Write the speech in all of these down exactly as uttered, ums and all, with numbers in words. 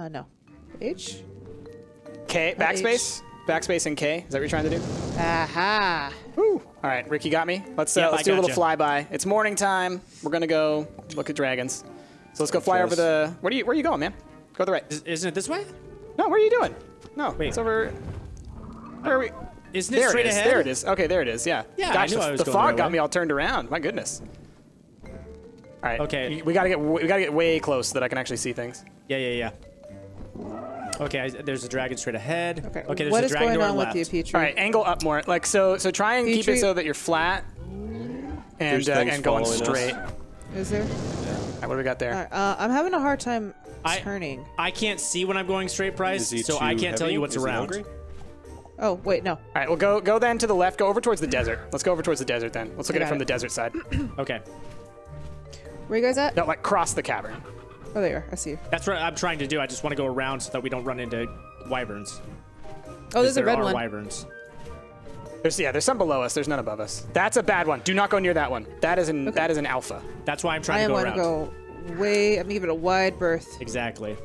Uh, no. H? K, backspace? H. Backspace and K, is that what you're trying to do? Aha! Woo. All right, Ricky got me. Let's, uh, yep, let's do a little you. flyby. It's morning time. We're gonna go look at dragons. So let's go fly over the, where do you, where are you going, man? Go to the right. Is, isn't it this way? No, where are you doing? No, Wait. it's over, where are we? Isn't it there straight it is. ahead? There it is, okay, there it is, yeah. Yeah, Gosh, I knew the, I was the going fog got way. me all turned around, my goodness. All right, okay. we gotta get we gotta get way close so that I can actually see things. Yeah, yeah, yeah. Okay, I, there's a dragon straight ahead. Okay, okay there's what a dragon is going on left. with you, Petrie? All right, angle up more. Like, so so try and Petrie. keep it so that you're flat and, uh, and going straight. Us. Is there? Yeah. All right, what do we got there? Right, uh, I'm having a hard time turning. I, I can't see when I'm going straight, Price, so I can't heavy? tell you what's is around. Oh, wait, no. All right, well, go go then to the left. Go over towards the desert. Let's go over towards the desert then. Let's look I at it from it. the desert side. Okay. Where you guys at? No, like cross the cavern. Oh, there you are. I see you. That's what I'm trying to do. I just want to go around so that we don't run into wyverns. Oh, there's a red one. wyverns. There's, yeah, there's some below us. There's none above us. That's a bad one. Do not go near that one. That is an, okay. that is an alpha. That's why I'm trying I to go around. I want to go way, I'm giving it a wide berth. Exactly.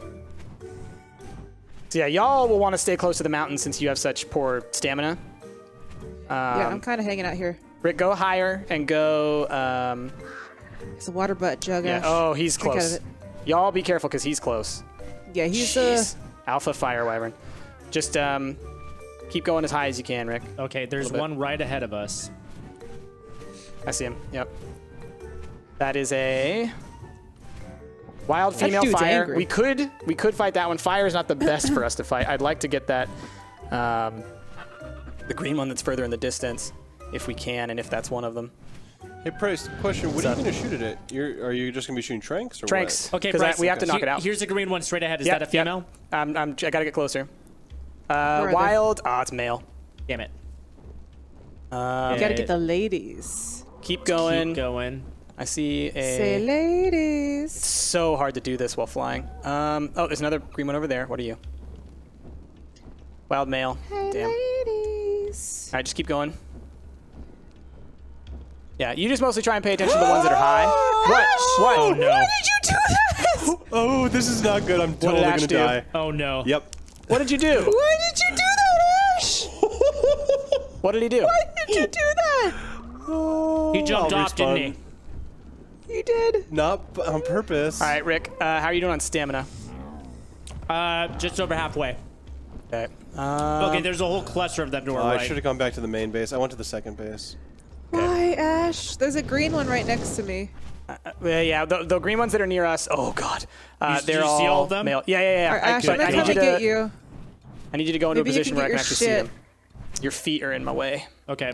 So yeah, y'all will want to stay close to the mountain since you have such poor stamina. Um, yeah, I'm kind of hanging out here. Rick, go higher and go... Um, it's a water butt jug. Yeah. Oh, he's close. Y'all be careful because he's close. Yeah, he's a... Alpha Fire Wyvern. Just um, keep going as high as you can, Rick. Okay, there's one right ahead of us. I see him. Yep. That is a... Wild female fire. Angry. We could we could fight that one. Fire is not the best for us to fight. I'd like to get that um, the green one that's further in the distance, if we can, and if that's one of them. Hey Price, question: What What's are you going to shoot it at? You're, are you just going to be shooting tranks or tranks? What? Okay, Price, I, we have to knock he, it out. Here's the green one straight ahead. Is yep, that a female? Yep. Um, I'm, I gotta get closer. Uh, wild. Ah, oh, it's male. Damn it. Um, you gotta get the ladies. Keep going. Keep going. I see a... Say ladies. It's so hard to do this while flying. Um, oh, there's another green one over there. What are you? Wild male. Hey, damn. Ladies. All right, just keep going. Yeah, you just mostly try and pay attention to the ones that are high. What? What? Oh, no. Why did you do that? Oh, this is not good. I'm totally going to die. Oh, no. Yep. What did you do? Why did you do that, Ash? What did he do? Why did you do that? Oh, he jumped off, didn't he? You did. Not on purpose. All right, Rick. Uh, how are you doing on stamina? Uh, just over halfway. Okay. Um, okay. There's a whole cluster of that door. Uh, right? I should have gone back to the main base. I went to the second base. Okay. Why, Ash? There's a green one right next to me. Uh, yeah, the, the green ones that are near us. Oh God. Uh, you, they're you all, see all of them? Male. Yeah, yeah, yeah. All right, I Ash, could. I'm gonna come and get you. I need you to go into Maybe a position where I can actually see them. Your feet are in my way. Okay.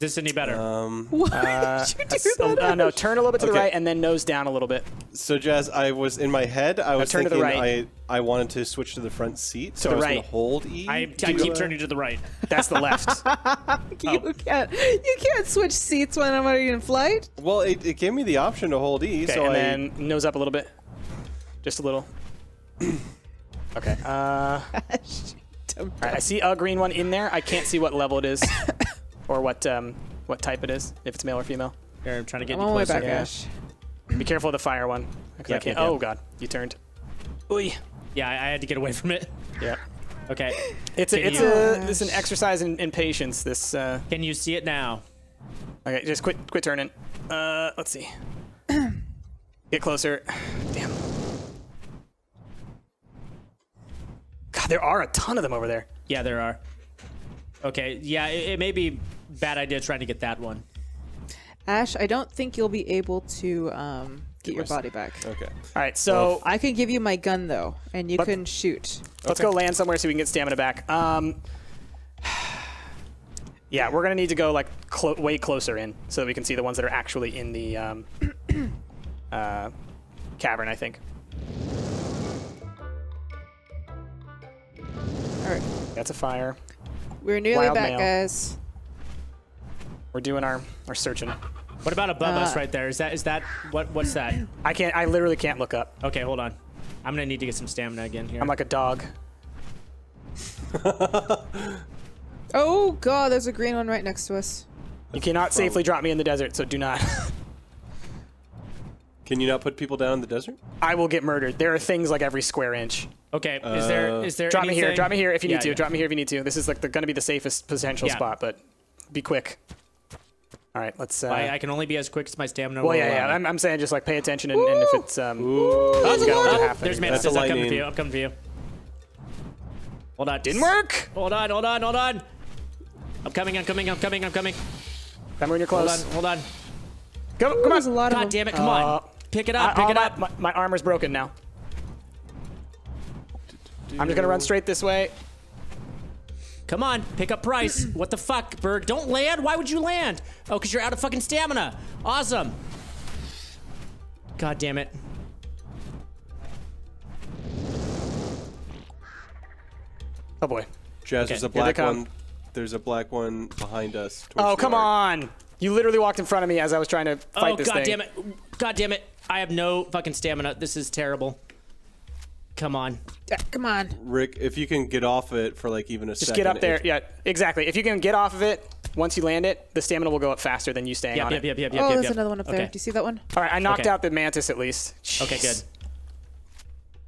Is this any better? Um, Why uh, did you do that? Uh, no, turn a little bit to okay. the right and then nose down a little bit. So, Jazz, I was in my head. I was thinking right. I I wanted to switch to the front seat, so to the I was right. going to hold E. I, I keep turning to the right. That's the left. you oh. can't you can't switch seats when I'm already in flight. Well, it, it gave me the option to hold E, okay, so and I then nose up a little bit, just a little. Okay. Uh, all right, I see a green one in there. I can't see what level it is. Or what um, what type it is, if it's male or female. Here, I'm trying to get I'm you closer. Back, yeah. Ash. Be careful of the fire one. Yep, I can't. Yep. Oh God, you turned. Oy. Yeah, I, I had to get away from it. Yeah. Okay. It's a, it's a it's an exercise in, in patience. This. Uh... Can you see it now? Okay, just quit quit turning. Uh, let's see. Get closer. Damn. God, there are a ton of them over there. Yeah, there are. Okay. Yeah, it, it may be. Bad idea trying to get that one. Ash, I don't think you'll be able to um, get your body back. Okay. All right, so... Well, I can give you my gun, though, and you but, can shoot. Let's okay. go land somewhere so we can get stamina back. Um, yeah, we're going to need to go like clo way closer in so that we can see the ones that are actually in the um, uh, cavern, I think. All right. That's a fire. We're nearly Wild back, male. guys. We're doing our, our searching. What about above uh, us right there? Is that, is that, what, what's that? I can't, I literally can't look up. Okay, hold on. I'm gonna need to get some stamina again here. I'm like a dog. Oh God, there's a green one right next to us. You cannot safely drop me in the desert, so do not. Can you not put people down in the desert? I will get murdered. There are things like every square inch. Okay. Uh, is there? Is there? Drop anything? me here. Drop me here if you yeah, need to. Yeah. Drop me here if you need to. This is like the, gonna be the safest potential yeah. spot, but be quick. All right, let's. Uh, I, I can only be as quick as my stamina. Well, yeah, yeah. I'm, I'm saying just like pay attention and, and if it's um. Oh, that's got a lot. There's mana. I'm coming to you. I'm coming to you. Hold on. Didn't work. Hold on. Hold on. Hold on. I'm coming. I'm coming. I'm coming. I'm coming. Come when you're close. Hold on. Hold on. Go, come Ooh, on. A lot God of damn it! Come uh, on. Pick it up. Pick I, it my, up. My, my armor's broken now. I'm just gonna run straight this way. Come on, pick up Price. What the fuck, Bird? Don't land. Why would you land? Oh, because you're out of fucking stamina. Awesome. God damn it. Oh boy. Jazz, okay. there's a black one. There's a black one behind us. Oh come on! You literally walked in front of me as I was trying to fight oh, this God thing. Oh god damn it! God damn it! I have no fucking stamina. This is terrible. Come on. Yeah, come on. Rick, if you can get off it for like even a Just second. Just get up there. Yeah, exactly. If you can get off of it, once you land it, the stamina will go up faster than you staying yep, on yep, it. Yep, yep, yep, oh, yep, there's yep. another one up okay. there. Do you see that one? All right, I knocked okay. out the mantis at least. Jeez. Okay, good.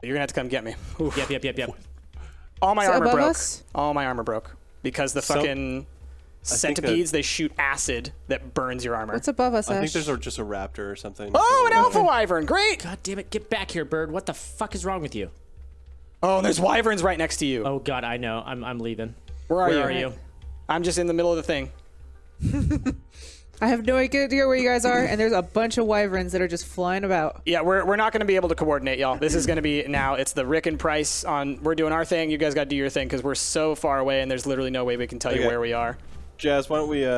You're going to have to come get me. Oof. Yep, yep, yep, yep. All my so armor broke. Us? All my armor broke. Because the fucking so, centipedes, that, they shoot acid that burns your armor. What's above us, Ash? I think there's just a raptor or something. Oh, an alpha wyvern. Great. God damn it. Get back here, Bird. What the fuck is wrong with you? Oh, there's wyverns right next to you. Oh God, I know. I'm I'm leaving. Where are where you? Where are you? I'm just in the middle of the thing. I have no idea where you guys are, and there's a bunch of wyverns that are just flying about. Yeah, we're we're not going to be able to coordinate, y'all. This is going to be now. It's the Rick and Price on. We're doing our thing. You guys got to do your thing because we're so far away, and there's literally no way we can tell okay. you where we are. Jazz, why don't we? Uh, we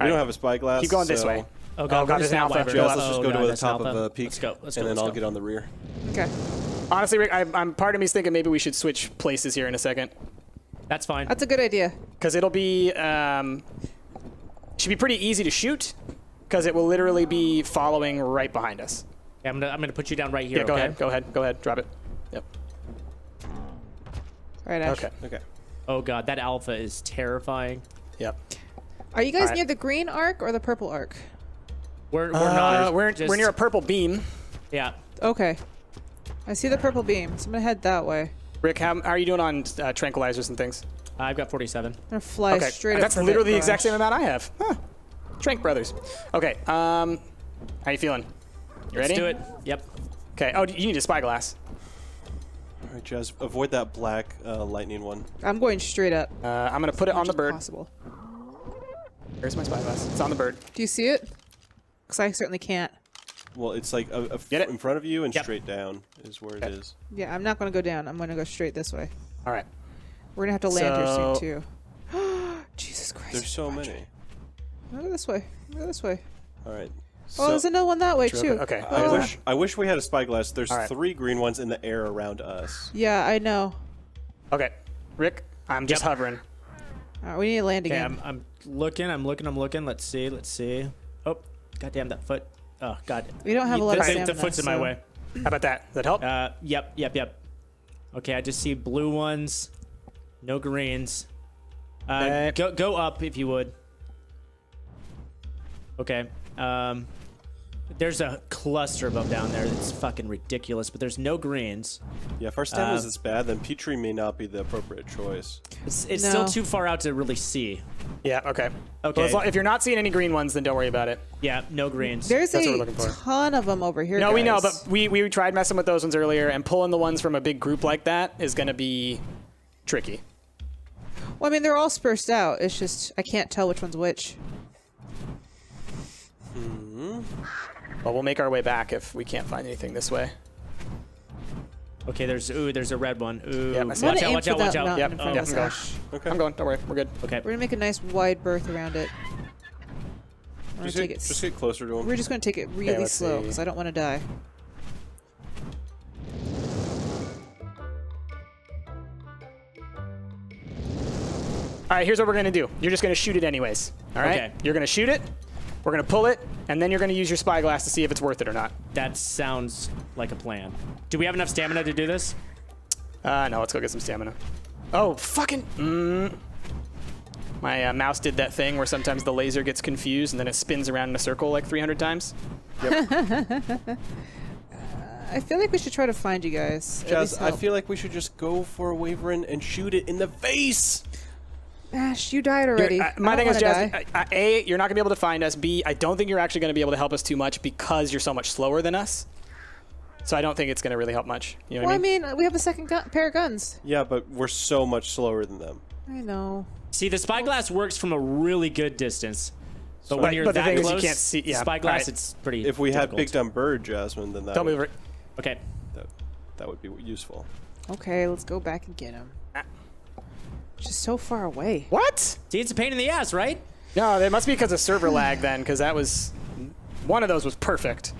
right. don't have a spyglass. Keep going so. this way. Oh God, oh, God there's an alpha. Jazz, let's just oh, go God, to the top alpha. of a peak, let's go. Let's go. and then let's I'll go. get on the rear. Okay. Honestly, Rick, I, I'm part of me's thinking maybe we should switch places here in a second. That's fine. That's a good idea. Because it'll be, um, should be pretty easy to shoot, because it will literally be following right behind us. Yeah, I'm gonna, I'm gonna put you down right here. Yeah, go okay? ahead, go ahead, go ahead, drop it. Yep. All right, Ash. Okay. Okay. Oh God, that alpha is terrifying. Yep. Are you guys right. near the green arc or the purple arc? We're we're uh, not. We're just... we're near a purple beam. Yeah. Okay. I see the purple beam, so I'm gonna head that way. Rick, how, how are you doing on uh, tranquilizers and things? I've got forty-seven. I'm gonna fly okay. straight That's up. That's literally the exact same amount I have. Huh. Trank brothers. Okay. Um, how you feeling? You ready? Let's do it. Yep. Okay. Oh, you need a spyglass. All right, Jazz. Avoid that black uh, lightning one. I'm going straight up. Uh, I'm gonna put it on the bird. Possible. Where's my spyglass? It's on the bird. Do you see it? Because I certainly can't. Well, it's like a, a Get it? in front of you and yep. straight down is where okay. it is. Yeah, I'm not going to go down. I'm going to go straight this way. All right. We're going to have to land so... here soon, too. Jesus Christ. There's so Roger. many. Go this way. Go this way. All right. So... Oh, there's another one that way, True. too. Okay. Oh. I, wish, I wish we had a spyglass. There's right. three green ones in the air around us. Yeah, I know. Okay. Rick, I'm just yep. hovering. All right, we need to land again. I'm, I'm looking. I'm looking. I'm looking. Let's see. Let's see. Oh, goddamn that foot. Oh, God. We don't have a lot of stamina. The foot's in my way. How about that? Does that help? Uh, yep, yep, yep. Okay, I just see blue ones. No greens. Uh, uh, go go up, if you would. Okay. Um, there's a cluster of them down there that's fucking ridiculous, but there's no greens. Yeah, if our stamina is uh, this bad, then Petrie may not be the appropriate choice. It's, it's no. still too far out to really see. Yeah, okay. Okay. Well, as long, if you're not seeing any green ones, then don't worry about it. Yeah, no greens. There's That's a what we're looking for. ton of them over here, No, guys. we know, but we, we tried messing with those ones earlier, and pulling the ones from a big group like that is going to be tricky. Well, I mean, they're all dispersed out. It's just I can't tell which one's which. Mm-hmm. Well, we'll make our way back if we can't find anything this way. Okay, there's ooh, there's a red one. Ooh, yep, watch out, watch out, watch out. Yep, oh, yep, I'm going. Okay. I'm going. Don't worry, we're good. Okay, we're gonna make a nice wide berth around it. I'm just, gonna get, take it just get closer to him. We're just gonna take it really okay, slow because I don't want to die. All right, here's what we're gonna do. You're just gonna shoot it anyways. All right, okay. You're gonna shoot it. We're gonna pull it, and then you're gonna use your spyglass to see if it's worth it or not. That sounds like a plan. Do we have enough stamina to do this? Uh, no, let's go get some stamina. Oh, fucking... Mm. My uh, mouse did that thing where sometimes the laser gets confused and then it spins around in a circle like three hundred times. Yep. uh, I feel like we should try to find you guys. Jazz, I feel like we should just go for a wyvern and shoot it in the face. Ash, you died already. Dude, I, my I thing is, Jazz, I, I, A, you're not going to be able to find us. B, I don't think you're actually going to be able to help us too much because you're so much slower than us. So I don't think it's going to really help much. You know well, what I mean? I mean, we have a second gu pair of guns. Yeah, but we're so much slower than them. I know. See, the spyglass works from a really good distance. But when you're but that close, you can't see. Yeah, spyglass, right. It's pretty If we difficult. had Big Dumb Bird, Jasmine, then that don't would, move Okay. That, that would be useful. Okay, let's go back and get him. Ah. Just so far away. What? See, it's a pain in the ass, right? No, it must be because of server lag then, because that was... One of those was perfect.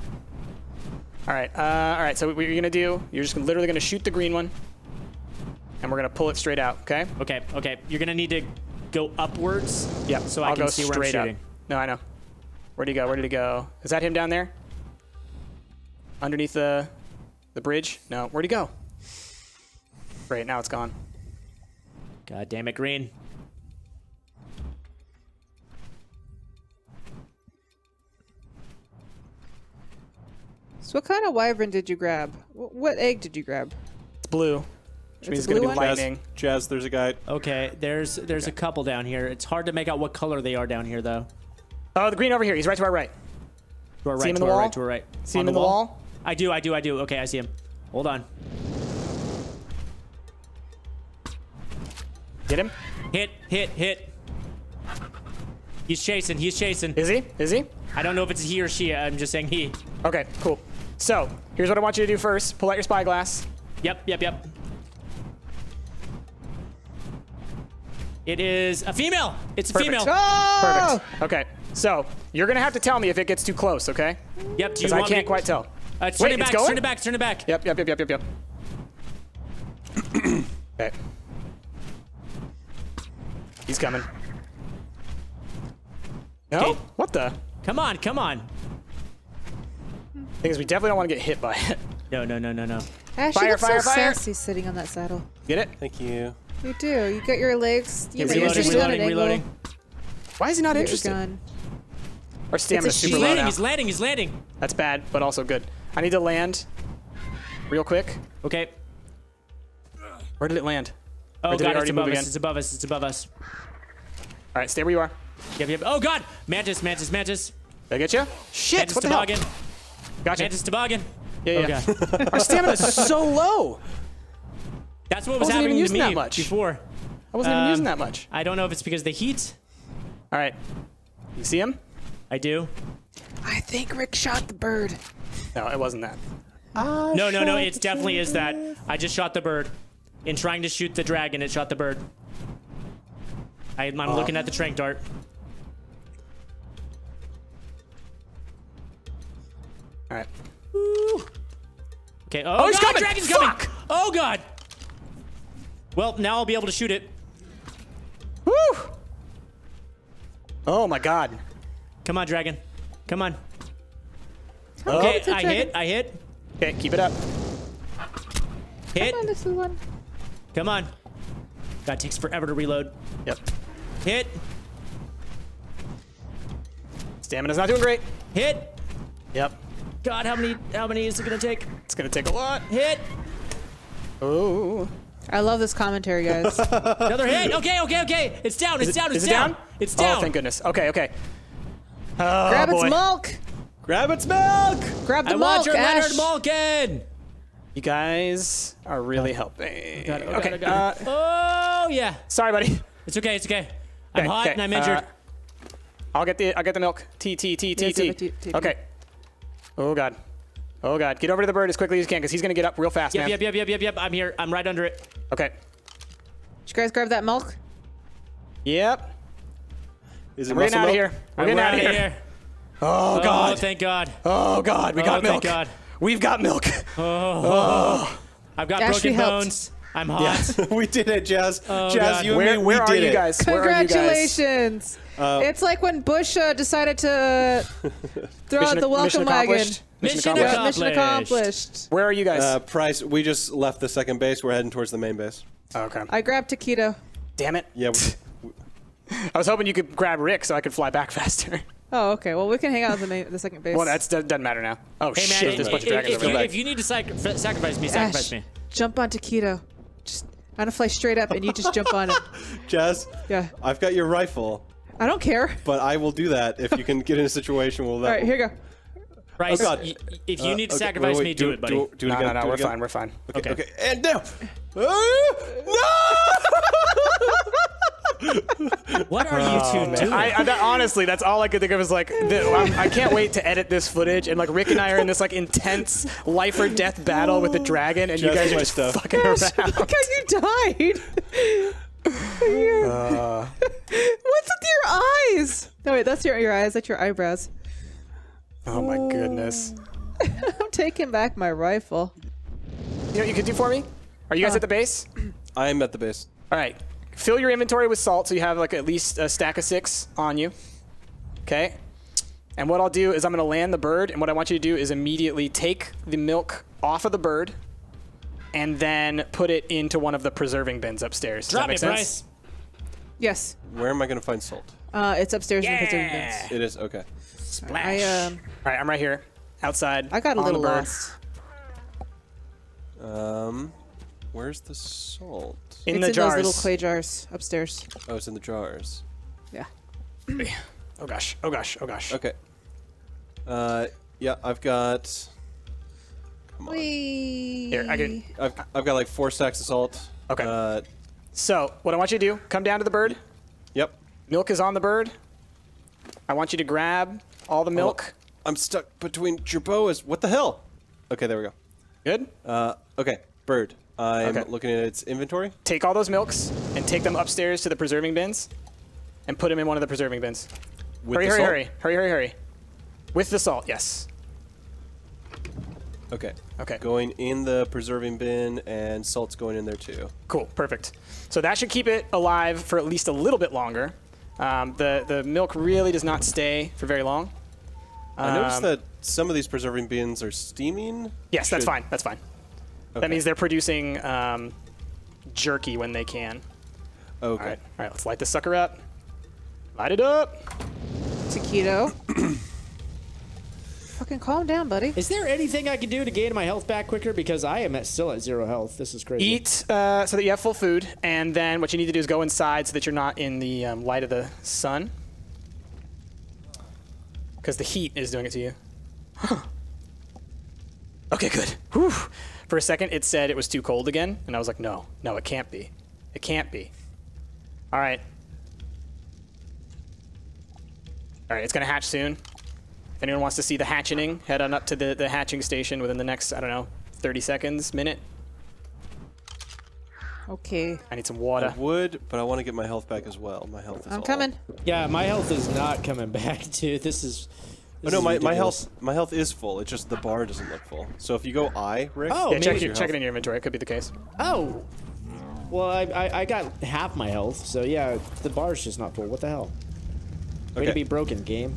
All right, uh, all right, so what you're gonna do, you're just literally gonna shoot the green one, and we're gonna pull it straight out, okay? Okay, okay, you're gonna need to go upwards. Yep, so I'll I can go see straight where I'm shooting. Up. No, I know. Where'd he go, where'd he go? Is that him down there? Underneath the, the bridge? No, where'd he go? Great, now it's gone. God damn it, green. So what kind of wyvern did you grab? What egg did you grab? It's blue, which it's means it's going to be lightning. Jazz, Jazz, there's a guy. Okay, there's there's okay. a couple down here. It's hard to make out what color they are down here, though. Oh, the green over here. He's right to our right. To our right, see him to in the our wall? right, to our right. See On him in the wall? wall? I do, I do, I do. Okay, I see him. Hold on. Get him. Hit, hit, hit. He's chasing, he's chasing. Is he? Is he? I don't know if it's he or she. I'm just saying he. Okay, cool. So, here's what I want you to do first. Pull out your spyglass. Yep, yep, yep. It is a female. It's a Perfect. female. Oh! Perfect. Okay, so you're going to have to tell me if it gets too close, okay? Yep, do you want I can't me? quite tell. Uh, turn Wait, it back, it's going? turn it back, turn it back. Yep, yep, yep, yep, yep, yep. Okay. He's coming. No? Okay. What the? Come on, come on. Because we definitely don't want to get hit by it. No, no, no, no, no. Ash, fire, fire, so fire! Sassy sitting on that saddle. Get it? Thank you. You do. You get your legs. You yeah, reloading, reloading, reloading. Why is he not Get interested? Gun. Our stamina's super low now. He's landing. He's landing. That's bad, but also good. I need to land real quick. Okay. Where did it land? Oh god, it it's above us. Again? It's above us. It's above us. All right, stay where you are. Yep, yep. Oh god, mantis, mantis, mantis. Did I get you? Shit! Mantis what the toboggan. hell? Gotcha. Mantis toboggan. Yeah, yeah. Oh, god. Our stamina's so low. That's what was I wasn't happening even using to me that much. before. I wasn't um, even using that much. I don't know if it's because of the heat. All right. You see him? I do. I think Rick shot the bird. No, it wasn't that. I no, no, no. It definitely is that. I just shot the bird. In trying to shoot the dragon, it shot the bird. I, I'm um. looking at the trank dart. All right. Ooh. Okay. Oh, oh he's god, coming! Dragon's Fuck. coming! Oh god! Well, now I'll be able to shoot it. Woo! Oh my god! Come on, dragon! Come on! Oh. Okay, I dragon. hit. I hit. Okay, keep it up. Hit. Come on, this one. Come on. God, it takes forever to reload. Yep. Hit. Stamina's not doing great. Hit. Yep. God, how many how many is it gonna take? It's gonna take a lot. Hit. Oh. I love this commentary, guys. Another hit. Okay, okay, okay. It's down. It's it, down. It's down. It down. It's down. Oh, thank goodness. Okay, okay. Oh, Grab boy. its milk. Grab its milk. Grab the I milk. I want your Ash. Leonard Malkin. You guys are really helping. Got it, got okay. It, got it. Uh, oh yeah. Sorry, buddy. It's okay. It's okay. okay I'm hot okay. and I'm injured. Uh, I'll get the I'll get the milk. T T T T T. Okay. Oh god, oh god! Get over to the bird as quickly as you can, because he's gonna get up real fast, yep, man. Yep, yep, yep, yep, yep. I'm here. I'm right under it. Okay. Did you guys grab that milk? Yep. Is it We're getting out of here. We're getting out of here. here. Oh god! Oh, thank god! Oh god! We got oh, milk. Thank god. We've got milk. Oh. oh. I've got Ash, broken bones. I'm hot. Yeah. We did it, Jazz. Oh, Jazz, God. you and where, me, we where did are you guys? It. Congratulations. Where are you guys? Uh, it's like when Bush uh, decided to throw out the welcome wagon. Mission accomplished. Mission accomplished. Where are you guys? Uh, Price, we just left the second base. We're heading towards the main base. Okay. I grabbed Taquito. Damn it. Yeah. We, I was hoping you could grab Rick so I could fly back faster. Oh, okay. Well, we can hang out at the, the second base. Well, that doesn't matter now. Oh, hey, shit. Man, there's a bunch of dragons if, you, if you need to sac sacrifice me, sacrifice Ash, me. Jump on Taquito. Just, I'm going to fly straight up, and you just jump on it. Jazz, yeah. I've got your rifle. I don't care. But I will do that if you can get in a situation where that... All right, here you go. Right, oh, God. If you need to uh, okay, sacrifice wait, wait, me, do, do it, buddy. Do, do it no, again, no, no, no, we're again. fine, we're fine. Okay, okay. okay. And now... No! What are oh, you two man. doing? I, I, that, honestly, that's all I could think of is like, the, I'm, I can't wait to edit this footage, and like Rick and I are in this like intense life or death battle with the dragon, and just you guys are just stuff. fucking Gosh, around. Look how you died! Uh. What's with your eyes? No, wait, that's your, your eyes, that's your eyebrows. Oh my goodness. I'm taking back my rifle. You know what you could do for me? Are you guys uh, at the base? I am at the base. All right. Fill your inventory with salt so you have like at least a stack of six on you. Okay. And what I'll do is I'm going to land the bird. And what I want you to do is immediately take the milk off of the bird and then put it into one of the preserving bins upstairs. Does Drop that make it, sense? Bryce. Yes. Where am I going to find salt? Uh, it's upstairs yeah. in the preserving bins. It is? Okay. Splash. I, um, All right. I'm right here. Outside. I got a little lost. Um... Where's the salt? In it's the in jars. Those little clay jars upstairs. Oh, it's in the jars. Yeah. Oh gosh. Oh gosh. Oh gosh. Okay. Uh, yeah, I've got. Come on. Wee. Here, I can. I've, I've got like four stacks of salt. Okay. Uh, so what I want you to do, come down to the bird. Yep. Milk is on the bird. I want you to grab all the milk. Oh, I'm stuck between jerboas. What the hell? Okay, there we go. Good. Uh, okay, bird. I'm okay. looking at its inventory. Take all those milks and take them upstairs to the preserving bins and put them in one of the preserving bins. With hurry, the hurry, salt? hurry, hurry, hurry, hurry. With the salt, yes. Okay. Okay. Going in the preserving bin and salt's going in there too. Cool, perfect. So that should keep it alive for at least a little bit longer. Um, the, the milk really does not stay for very long. Um, I noticed that some of these preserving bins are steaming. Yes, should... that's fine, that's fine. Okay. That means they're producing um, jerky when they can. Okay. All right. All right, let's light this sucker up. Light it up. Taquito. Fucking calm down, buddy. Is there anything I can do to gain my health back quicker? Because I am at, still at zero health. This is crazy. Eat uh, so that you have full food, and then what you need to do is go inside so that you're not in the um, light of the sun. Because the heat is doing it to you. Huh. Okay, good. Whew. For a second, it said it was too cold again, and I was like, no, no, it can't be. It can't be. All right. All right, it's going to hatch soon. If anyone wants to see the hatching, head on up to the, the hatching station within the next, I don't know, thirty seconds, minute. Okay. I need some water. I would, but I want to get my health back as well. My health is I'm all coming. Up. Yeah, my health is not coming back, dude. This is... Oh, no, my, my health my health is full. It's just the bar doesn't look full. So if you go I, Rick, oh, yeah, check, your, check it in your inventory. It could be the case. Oh, well, I, I I got half my health. So yeah, the bar's just not full. What the hell? Way okay. to be broken, game.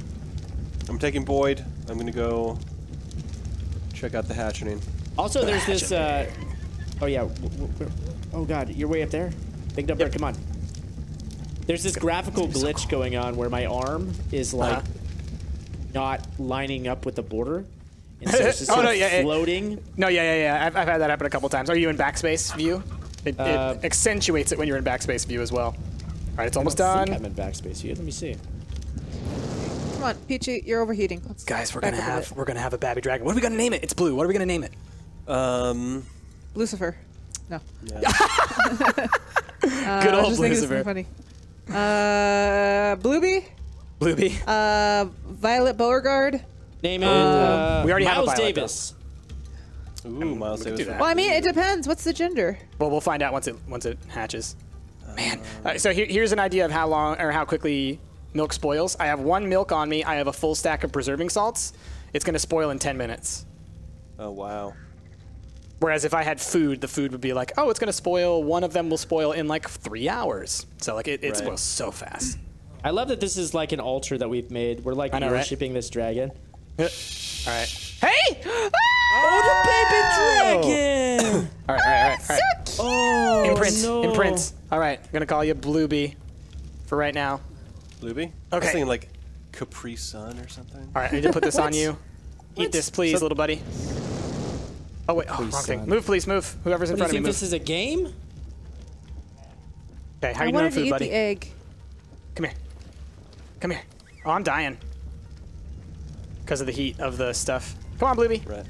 I'm taking Boyd. I'm gonna go check out the hatchening. Also, the there's hatchening. this. Uh, oh yeah. Oh god, you're way up there. Big Dumb Bird, yep. Come on. There's this graphical glitch so cool. going on where my arm is like. Uh -huh. Not lining up with the border, and so it's just oh, no, yeah, floating. It, no, yeah, yeah, yeah. I've, I've had that happen a couple times. Are you in backspace view? It, uh, it accentuates it when you're in backspace view as well. All right, it's I almost done. I'm in backspace view. Let me see. Come on, Peachy, you're overheating. Let's Guys, we're gonna have we're gonna have a baby dragon. What are we gonna name it? It's blue. What are we gonna name it? Um, Lucifer. No. Yeah. uh, Good old Lucifer. Funny. Uh, Blueby. Bluebee. Uh, Violet Beauregard. Name it. Uh, uh, we already Miles have a Violet, Davis. Though. Ooh, I mean, Miles we Davis. Well, I mean, it depends. What's the gender? Well, we'll find out once it once it hatches. Man, uh, right, so here, here's an idea of how long or how quickly milk spoils. I have one milk on me. I have a full stack of preserving salts. It's gonna spoil in ten minutes. Oh wow. Whereas if I had food, the food would be like, oh, it's gonna spoil. One of them will spoil in like three hours. So like it, it right. spoils so fast. I love that this is like an altar that we've made. We're like know, worshiping right? this dragon. All right. Hey! Oh, oh the baby dragon! all right, all right, all right. All right. So cute! Oh, imprints, no. imprints. All right, I'm gonna call you Bluebee. for right now. Blueby? Okay. I was thinking like Capri Sun or something. All right, I need to put this on you. Eat what? This, please, so little buddy. Oh, wait. Oh, wrong thing. Move, please, move. Whoever's in what front do you of me, move. This is a game? Okay, how I are you doing food, buddy? I wanted to eat the egg. Come here. Come here. Oh, I'm dying. Because of the heat of the stuff. Come on, Blueby. Right.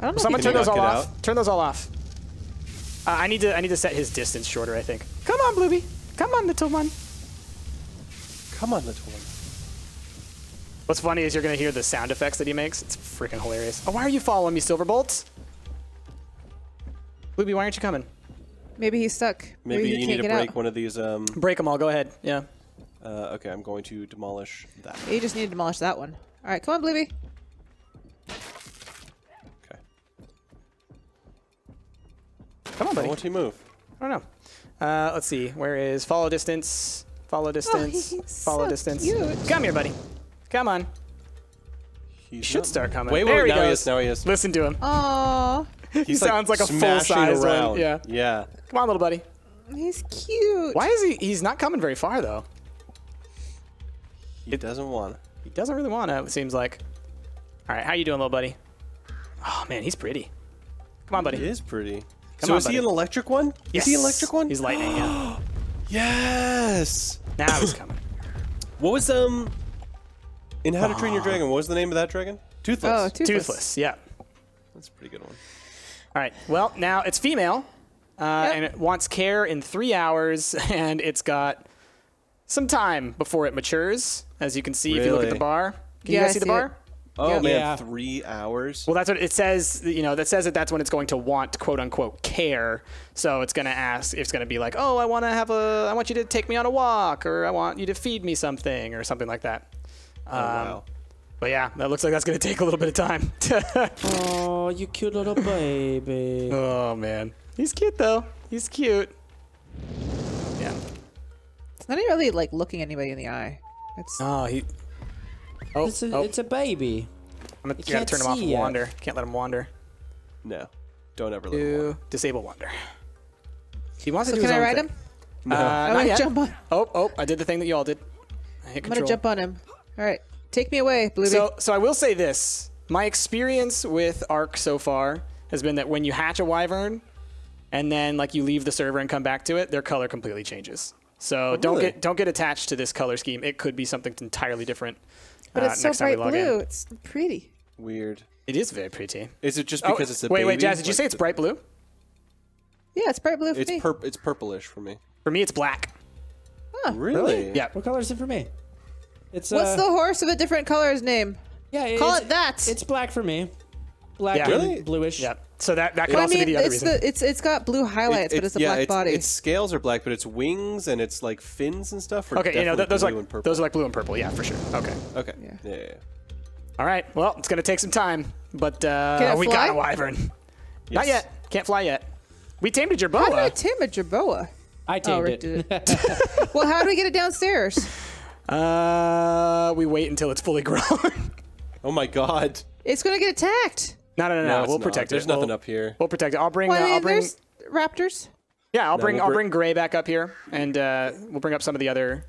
I don't know. Someone turn those all off. Out? Turn those all off. Uh, I need to. I need to set his distance shorter. I think. Come on, Blueby. Come on, little one. Come on, little one. What's funny is you're gonna hear the sound effects that he makes. It's freaking hilarious. Oh, why are you following me, Silverbolt? Blueby, why aren't you coming? Maybe he's stuck. Maybe, Maybe you need to break out. one of these. Um... Break them all. Go ahead. Yeah. Uh, okay, I'm going to demolish that. You just need to demolish that one. All right, come on, Blueby. Come on, buddy. Won't he move? I don't know. Uh, let's see. Where is follow distance? Follow distance. Oh, he's follow so distance. Cute. Come here, buddy. Come on. He should start coming. Wait, wait, there he now goes. He is, now he is. Listen to him. Aww. He like sounds like a full size around. One. Yeah. Yeah. Come on, little buddy. He's cute. Why is he? He's not coming very far though. He it, doesn't want. He doesn't really want to. It seems like. All right. How you doing, little buddy? Oh man, he's pretty. Come on, buddy. He is pretty. Come so on, is buddy. He an electric one? Yes. Is he electric one? He's lightning, yeah. Yes! Now he's coming. What was, um, in How to Train Your Dragon, what was the name of that dragon? Toothless. Oh, Toothless. Toothless, yeah. That's a pretty good one. All right, well, now it's female, uh, yep. and it wants care in three hours, and it's got some time before it matures, as you can see really? if you look at the bar. Can yeah, you guys see, see the bar? It. Oh yeah. man, yeah. three hours. Well, that's what it says. You know, that says that that's when it's going to want "quote unquote" care. So it's going to ask. It's going to be like, "Oh, I want to have a. I want you to take me on a walk, or I want you to feed me something, or something like that." Oh um, wow. But yeah, that looks like that's going to take a little bit of time. Oh, you cute little baby. Oh man, he's cute though. He's cute. Yeah. It's not even really like looking anybody in the eye. It's. Oh, he. Oh, it's, a, oh. it's a baby. I'm gonna, you gotta turn him off and wander. Yet. Can't let him wander. No, don't ever let him wander. Disable wander. He wants so to do can his I own ride thing. him? No. Uh, I'm gonna jump on. Oh, oh! I did the thing that you all did. I hit I'm control. gonna jump on him. All right, take me away, Blueby. So, so I will say this: my experience with Ark so far has been that when you hatch a wyvern, and then like you leave the server and come back to it, their color completely changes. So oh, don't really? get don't get attached to this color scheme. It could be something entirely different. But uh, it's so bright blue. In. It's pretty. Weird. It is very pretty. Is it just because oh, it's a wait, baby? Wait, wait, Jazz, did you like say it's bright blue? Yeah, it's bright blue for it's me. Pur it's purplish for me. For me, it's black. Huh, really? really? Yeah. What color is it for me? It's What's uh, the horse of a different color's name? Yeah, it, Call it that. It's black for me. Black yeah. and really? bluish. Yeah. So that, that could well, also I mean, be the other it's reason. The, it's, it's got blue highlights, it, it, but it's a yeah, black it's, body. Its scales are black, but its wings and its like fins and stuff are okay, you know, th those, blue like, and purple. Those are like blue and purple, yeah, for sure. Okay. Okay. Yeah. yeah, yeah, yeah. All right. Well, it's going to take some time, but uh, we got a wyvern. Yes. Not yet. Can't fly yet. We tamed a jerboa. How did I tame a jerboa? I tamed oh, Rick did it. it. Well, how do we get it downstairs? Uh, we wait until it's fully grown. Oh, my God. It's going to get attacked. No, no, no, no. no we'll protect not. it. There's nothing we'll, up here. We'll protect it. I'll bring. Well, I mean, uh, I'll bring there's raptors. Yeah, I'll no, bring. We'll I'll bring Gray back up here, and uh, we'll bring up some of the other.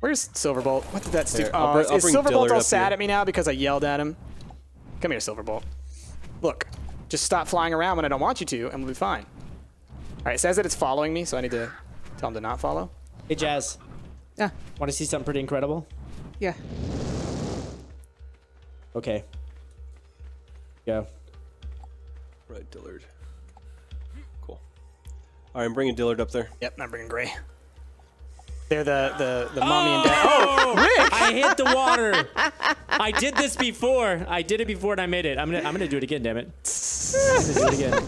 Where's Silverbolt? What did that stupid? Oh, is Silverbolt Dillard all sad here. at me now because I yelled at him? Come here, Silverbolt. Look, just stop flying around when I don't want you to, and we'll be fine. All right. It says that it's following me, so I need to tell him to not follow. Hey, Jazz. Yeah. Want to see something pretty incredible? Yeah. Okay. Yeah. Right, Dillard. Cool. All right, I'm bringing Dillard up there. Yep, I'm bringing Gray. They're the the, the oh! mommy and dad. Oh, Rick! I hit the water. I did this before. I did it before, and I made it. I'm gonna I'm gonna do it again. Damn it! Do it again.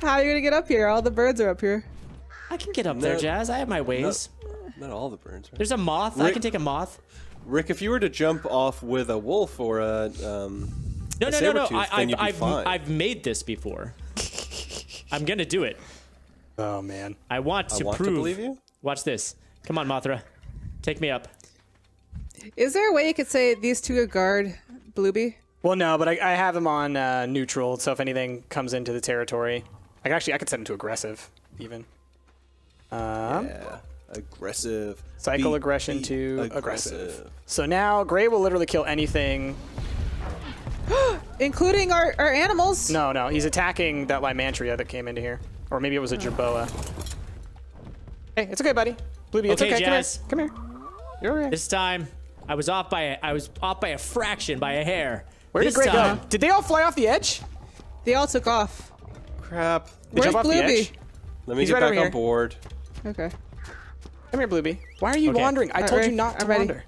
How are you gonna get up here? All the birds are up here. I can get up no, there, Jazz. I have my ways. Not, not all the birds. Right? There's a moth. Rick, I can take a moth. Rick, if you were to jump off with a wolf or a um. No, no, no, no, no, I've, I've, I've made this before. I'm going to do it. Oh, man. I want to I want prove. To believe you? Watch this. Come on, Mothra. Take me up. Is there a way you could say these two guard Blueby? Well, no, but I, I have him on uh, neutral, so if anything comes into the territory. I could actually, I could set him to aggressive, even. Um, yeah. Aggressive. Cycle be, aggression be to aggressive. aggressive. So now Gray will literally kill anything. Including our, our animals? No, no. He's attacking that Lymantria that came into here. Or maybe it was a jerboa. Hey, it's okay, buddy. Blueby, it's okay. okay. Jazz. Come here. Come here. You're all right. This time, I was off by a, I was off by a fraction, by a hair. Where did Gray go? Did they all fly off the edge? They all took off. Crap. They Where's Blueby? Let me He's get right back on board. Okay. Come here, Blueby. Why are you okay. wandering? I all told right. you not to wander.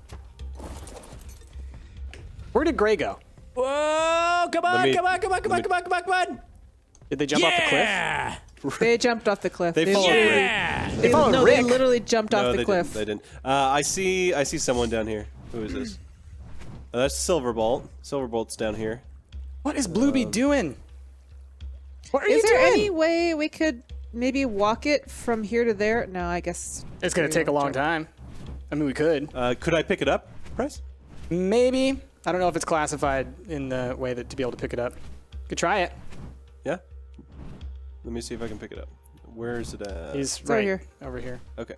Where did Gray go? Whoa! Come on! Me, come on! Come on! Come on! Come on! Come on! Come on! Did they jump yeah! off the cliff? They jumped off the cliff. They, they followed yeah! Rick. They, they followed no, Rick. They literally jumped no, off the they cliff. Didn't, they didn't. Uh, I see. I see someone down here. Who is this? Oh, that's Silverbolt. Silverbolt's down here. What is Blueby um, doing? What are is you doing? Is there any way we could maybe walk it from here to there? No, I guess it's gonna take a long time. I mean, we could. Uh, could I pick it up, Price? Maybe. I don't know if it's classified in the way that to be able to pick it up. Could try it. Yeah. Let me see if I can pick it up. Where is it at? He's it's right over here. Over here. Okay.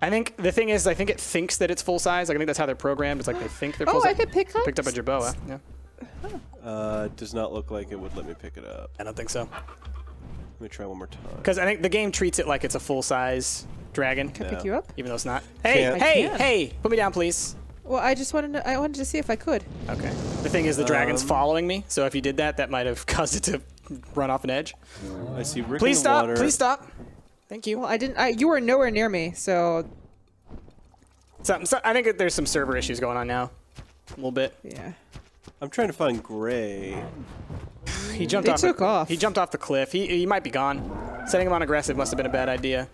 I think the thing is, I think it thinks that it's full size. Like, I think that's how they're programmed. It's like they think they're full oh, size. Oh, I could pick up. Picked up a jerboa. Yeah. Huh. Uh, does not look like it would let me pick it up. I don't think so. Let me try one more time. Because I think the game treats it like it's a full size dragon. Can I no. pick you up? Even though it's not. Hey, Can't. hey, hey! Put me down, please. Well, I just wanted to, I wanted to see if I could. Okay. The thing is, the um, dragon's following me, so if you did that, that might have caused it to run off an edge. I see Rick Please in the stop. Water. Please stop. Thank you. Well, I didn't. I, you were nowhere near me, so. So, so I think there's some server issues going on now. A little bit. Yeah. I'm trying to find Gray. he jumped they off. He took the, off. He jumped off the cliff. He he might be gone. Setting him on aggressive must have been a bad idea.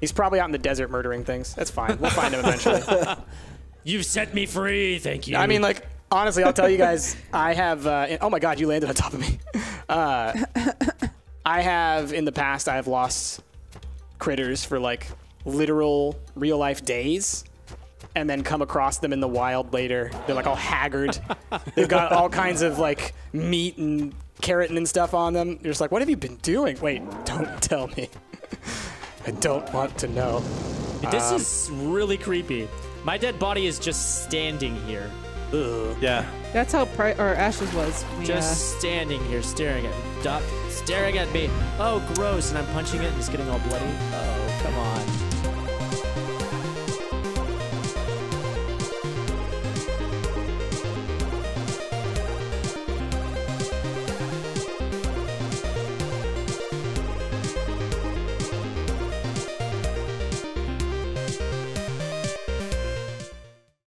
He's probably out in the desert murdering things. That's fine. We'll find him eventually. You've set me free, thank you. I mean, like, honestly, I'll tell you guys, I have, uh, oh my God, you landed on top of me. Uh, I have, in the past, I have lost critters for, like, literal, real-life days, and then come across them in the wild later. They're, like, all haggard. They've got all kinds of, like, meat and keratin and stuff on them. You're just like, what have you been doing? Wait, don't tell me. I don't want to know. This um, is really creepy. My dead body is just standing here. Ugh. Yeah. That's how Pri or Ashes was. We, just uh, standing here, staring at me. Stop staring at me. Oh, gross! And I'm punching it, and it's getting all bloody. Uh oh, come on.